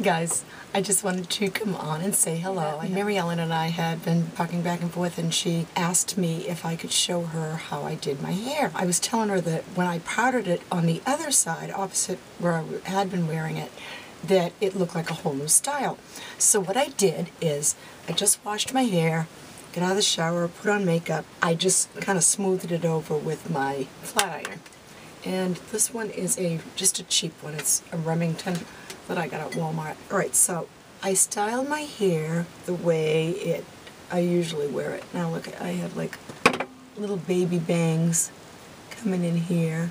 Hi guys, I just wanted to come on and say hello. Mary Ellen and I had been talking back and forth, and she asked me if I could show her how I did my hair. I was telling her that when I powdered it on the other side, opposite where I had been wearing it, that it looked like a whole new style. So what I did is I just washed my hair, got out of the shower, put on makeup. I just kind of smoothed it over with my flat iron. And this one is just a cheap one. It's a Remington that I got at Walmart. Alright, so I styled my hair the way I usually wear it. Now look, I have like little baby bangs coming in here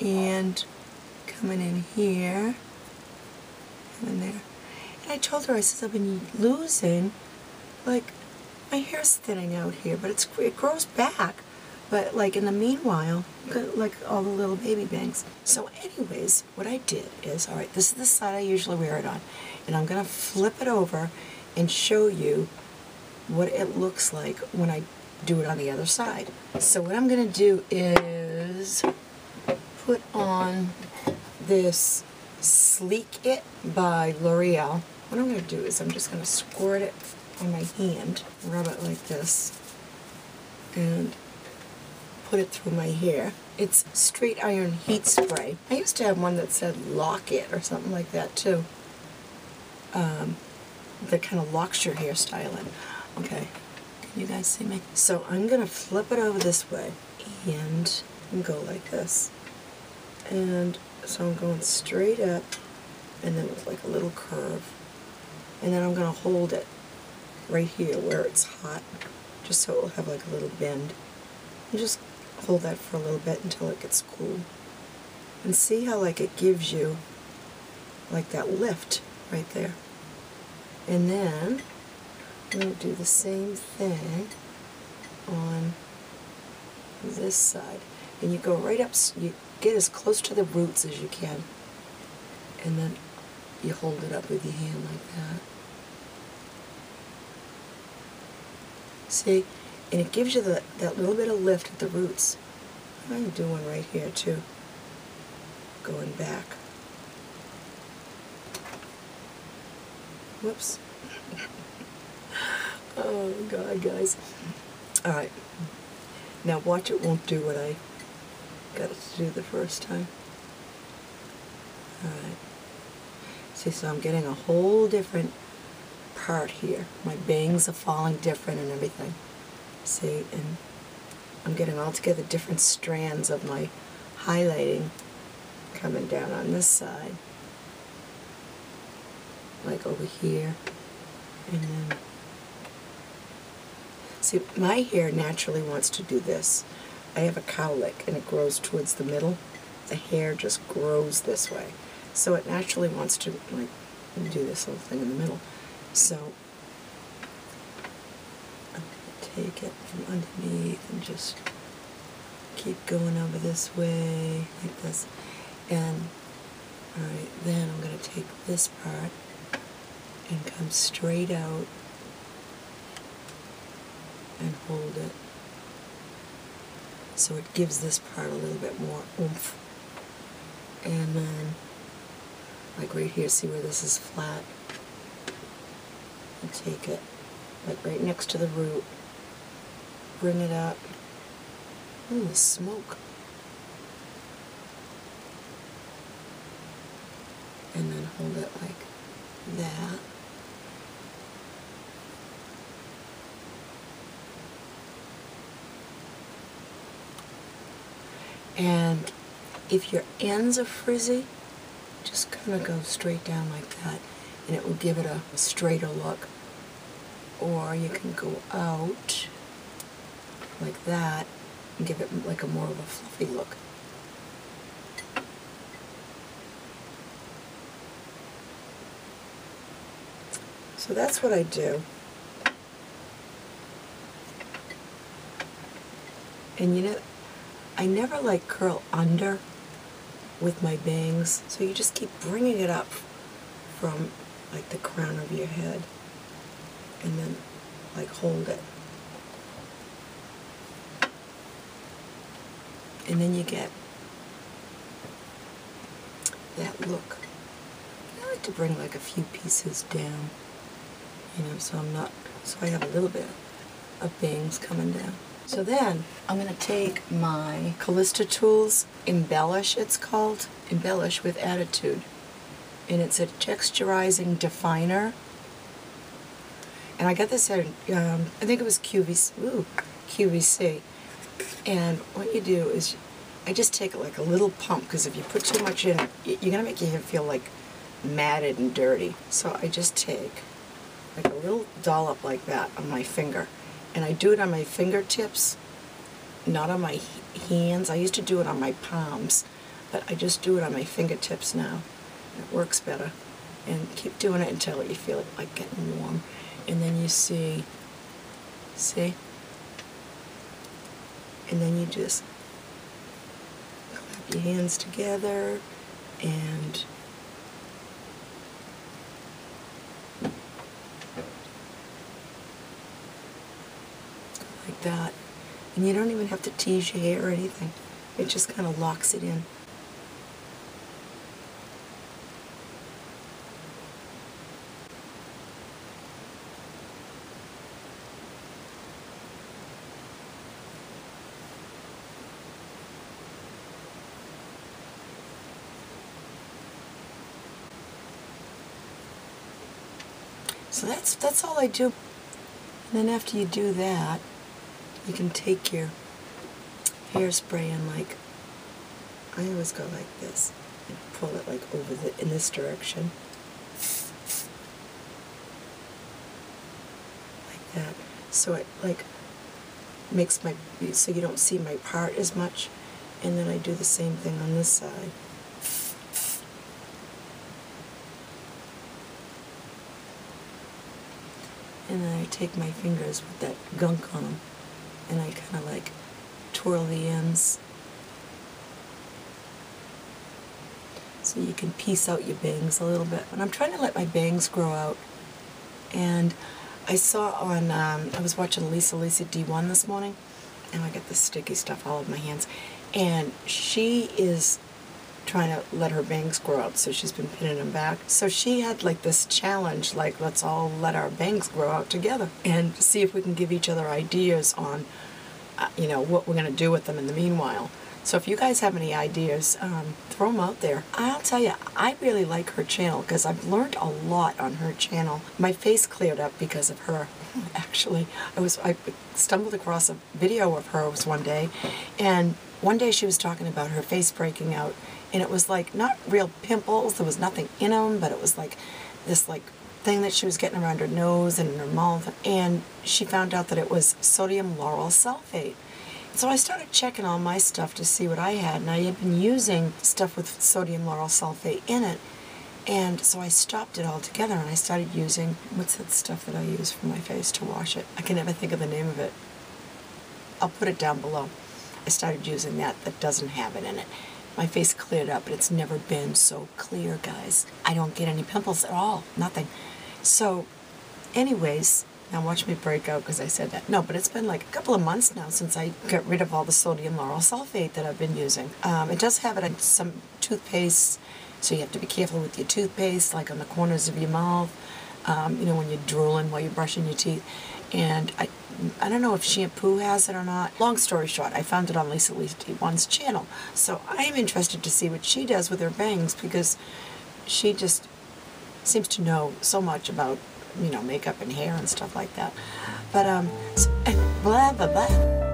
and coming in here, coming there. And I told her, I says, I've been losing, like, my hair's thinning out here, but it grows back. But like in the meanwhile, like all the little baby bangs. So anyways, what I did is, all right, this is the side I usually wear it on. And I'm gonna flip it over and show you what it looks like when I do it on the other side. So what I'm gonna do is put on this Sleek It by L'Oreal. What I'm gonna do is I'm just gonna squirt it on my hand, rub it like this, and put it through my hair. It's straight iron heat spray. I used to have one that said lock it or something like that too. That kind of locks your hairstyle in. Okay, can you guys see me? So I'm gonna flip it over this way and go like this. And so I'm going straight up and then with like a little curve. And then I'm gonna hold it right here where it's hot, just so it'll have like a little bend. And just hold that for a little bit until it gets cool. And see how like it gives you like that lift right there. And then I'm going to do the same thing on this side. And you go right up, you get as close to the roots as you can. And then you hold it up with your hand like that. See? And it gives you that little bit of lift at the roots. I'm doing right here too, going back. Whoops. Oh God, guys. All right, now watch it won't do what I got it to do the first time. All right. See, so I'm getting a whole different part here. My bangs are falling different and everything. See, and I'm getting all together different strands of my highlighting coming down on this side, like over here, and then see, my hair naturally wants to do this. I have a cowlick and it grows towards the middle. The hair just grows this way, so it naturally wants to like do this little thing in the middle. So take it from underneath and just keep going over this way, like this. And, alright, then I'm going to take this part and come straight out and hold it. So it gives this part a little bit more oomph. And then, like right here, see where this is flat? And take it, like right next to the root. Bring it up. Ooh, the smoke. And then hold it like that. And if your ends are frizzy, just kind of go straight down like that, and it will give it a straighter look. Or you can go out like that and give it like a more of a fluffy look. So that's what I do. And you know, I never like curl under with my bangs, so you just keep bringing it up from like the crown of your head and then like hold it. And then you get that look. I like to bring like a few pieces down, you know, so I'm not, so I have a little bit of bangs coming down. So then I'm going to take my Callista Tools Embellish, it's called, Embellish with Attitude. And it's a texturizing definer. And I got this at, I think it was QVC. Ooh, QVC. And what you do is, I just take it like a little pump, because if you put too much in it, you're going to make your hair feel like matted and dirty. So I just take like a little dollop like that on my finger. And I do it on my fingertips, not on my hands. I used to do it on my palms, but I just do it on my fingertips now. It works better. And keep doing it until you feel it like getting warm. And then you see? And then you just clap your hands together and like that. And you don't even have to tease your hair or anything. It just kind of locks it in. So that's all I do. And then after you do that, you can take your hairspray and like, I always go like this and pull it like over in this direction. Like that. So it like makes my, so you don't see my part as much. And then I do the same thing on this side. And then I take my fingers with that gunk on them, and I kind of like twirl the ends. So you can piece out your bangs a little bit. And I'm trying to let my bangs grow out. And I saw on, I was watching Lisa D1 this morning, and I got this sticky stuff all over my hands. And she is trying to let her bangs grow out, so she's been pinning them back. So she had like this challenge, like let's all let our bangs grow out together and see if we can give each other ideas on, you know, what we're going to do with them in the meanwhile. So if you guys have any ideas, throw them out there. I'll tell you, I really like her channel because I've learned a lot on her channel. My face cleared up because of her. Actually, I stumbled across a video of hers one day, and one day she was talking about her face breaking out. And it was like not real pimples, there was nothing in them, but it was like this like thing that she was getting around her nose and in her mouth. And she found out that it was sodium lauryl sulfate. So I started checking all my stuff to see what I had, and I had been using stuff with sodium lauryl sulfate in it. And so I stopped it all together, and I started using, what's that stuff that I use for my face to wash it? I can never think of the name of it. I'll put it down below. I started using that doesn't have it in it. My face cleared up, but it's never been so clear, guys. I don't get any pimples at all, nothing. So anyways, now watch me break out because I said that. No, but it's been like a couple of months now since I got rid of all the sodium lauryl sulfate that I've been using. It does have it on some toothpaste, so you have to be careful with your toothpaste, like on the corners of your mouth, you know, when you're drooling while you're brushing your teeth. And I don't know if shampoo has it or not. Long story short, I found it on Lisa D1's channel. So I'm interested to see what she does with her bangs, because she just seems to know so much about, you know, makeup and hair and stuff like that. But, blah, blah, blah.